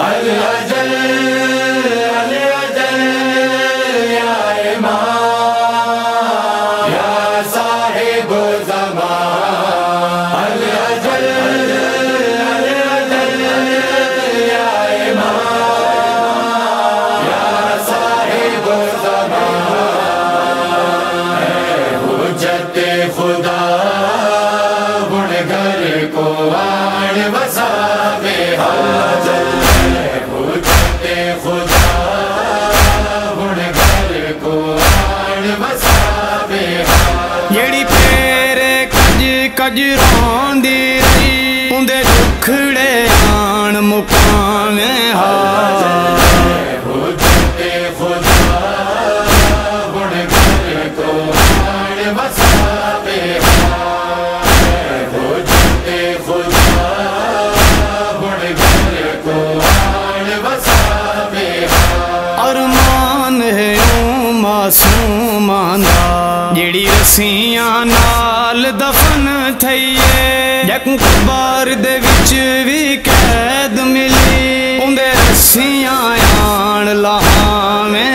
अल अजल अल अजल या इमाम या साहिब ज़मान। अल अजल अल अजल या इमाम या साहिब ज़मान। ऐ हुज्जत ए खुदा हुन घर को आन बसावे हाज़र। जेड़ी फेरे कज कज रोंदी रही उंदे दुखड़े आन मुकाने अरमान है ओ मासूमाना जेड़ी रस्सियां नाल दफन थई ऐ कबार दे विच वी कैद मिली उंदे रस्सियां आन लहाने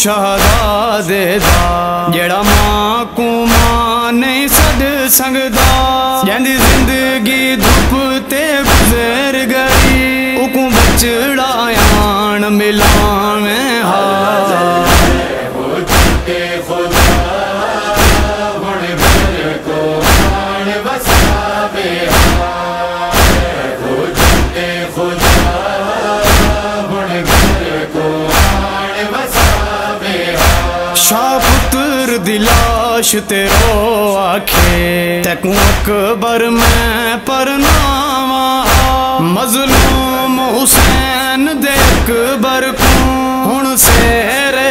शहज़ादे दा जेड़ा मां को मां नहीं सद संगदा जेंदी जिंदगी धुप ते गुजर गई उकू बचड़ा आन मिलावे हाज़र। शापुत्र दिलाश तेरो आखे तकू अकबर मैं परनावा मजलूम हुसैन दे अकबर को हुन सेरे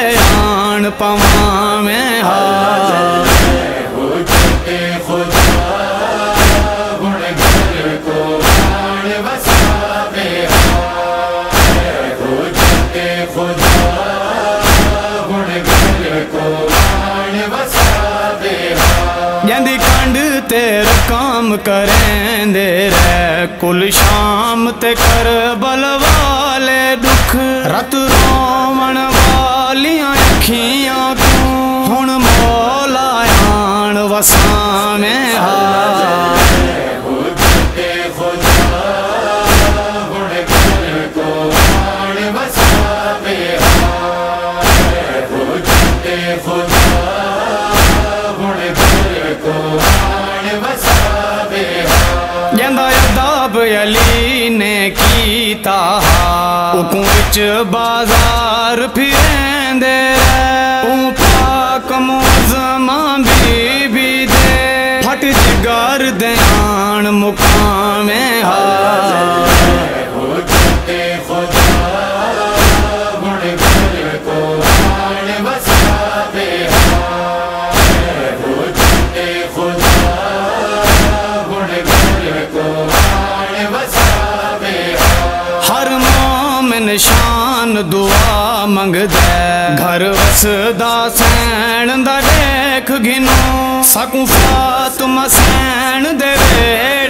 आन पवावे हाज़र। जंदी कंड ते रकाम करेंदे रे कुल शाम ते करबल वाले दुख रत रोवण वालियां अखियां को हुण मौला आन वसाने हाज़र। अली ने कीता उकू विच बाजार फिरेंदे ऊ पाक मुअज़्ज़मा बीबी दे फट जिगर दे आन मुकामे हाज़र। शान दुआ मंगदे घर वसदा सैन दा देख गिनो सकूं फातिमा सैन दे